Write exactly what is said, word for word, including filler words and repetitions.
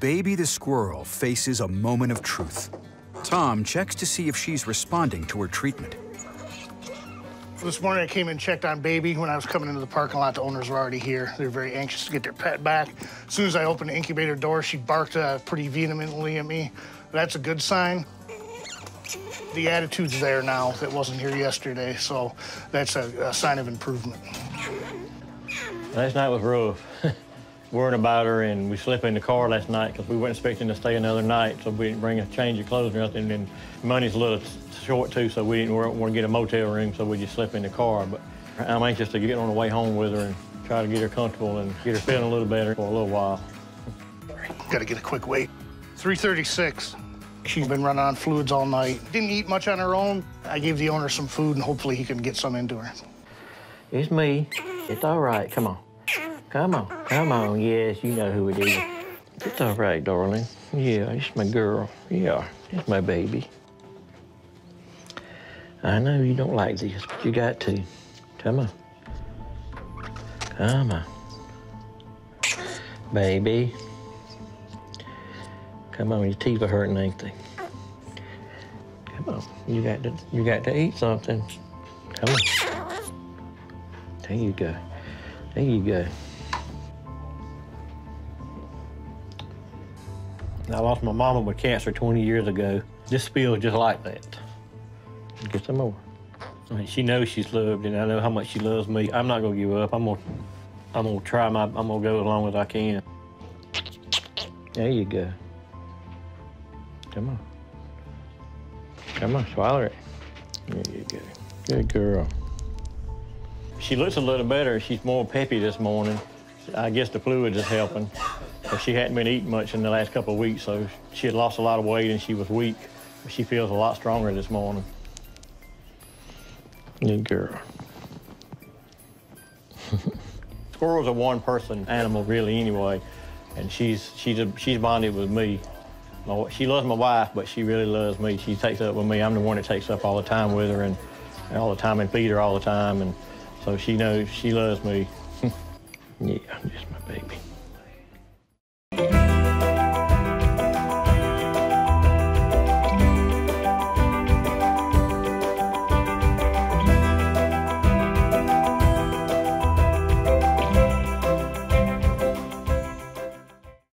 Baby the squirrel faces a moment of truth. Tom checks to see if she's responding to her treatment. This morning I came and checked on Baby. When I was coming into the parking lot, the owners were already here. They were very anxious to get their pet back. As soon as I opened the incubator door, she barked uh, pretty vehemently at me. That's a good sign. The attitude's there now that wasn't here yesterday, so that's a, a sign of improvement. Last night was rough. Worrying about her, and we slept in the car last night because we weren't expecting to stay another night, so we didn't bring a change of clothes or nothing. And money's a little short too, so we didn't want to get a motel room, so we just slept in the car. But I'm anxious to get on the way home with her and try to get her comfortable and get her feeling a little better for a little while. Got to get a quick weight. three thirty-six. She's been running on fluids all night. Didn't eat much on her own. I gave the owner some food, and hopefully he can get some into her. It's me. It's all right. Come on. Come on, come on, yes, you know who it is. It's all right, darling. Yeah, it's my girl. Yeah, it's my baby. I know you don't like this, but you got to. Come on. Come on. Baby. Come on, your teeth are hurting, ain't they? Come on, you got to, you got to eat something. Come on. There you go. There you go. I lost my mama with cancer twenty years ago. This feels just like that. Get some more. I mean, she knows she's loved, and I know how much she loves me. I'm not gonna give up. I'm gonna, I'm gonna try my, I'm gonna go as long as I can. There you go. Come on. Come on, swallow it. There you go. Good girl. She looks a little better. She's more peppy this morning. I guess the fluid is helping. She hadn't been eating much in the last couple of weeks, so she had lost a lot of weight and she was weak. She feels a lot stronger this morning. Good girl. Squirrel's a one-person animal, really, anyway, and she's she's a, she's bonded with me. She loves my wife, but she really loves me. She takes up with me. I'm the one that takes up all the time with her and, and all the time and feed her all the time, and so she knows she loves me. Yeah, I'm just my baby.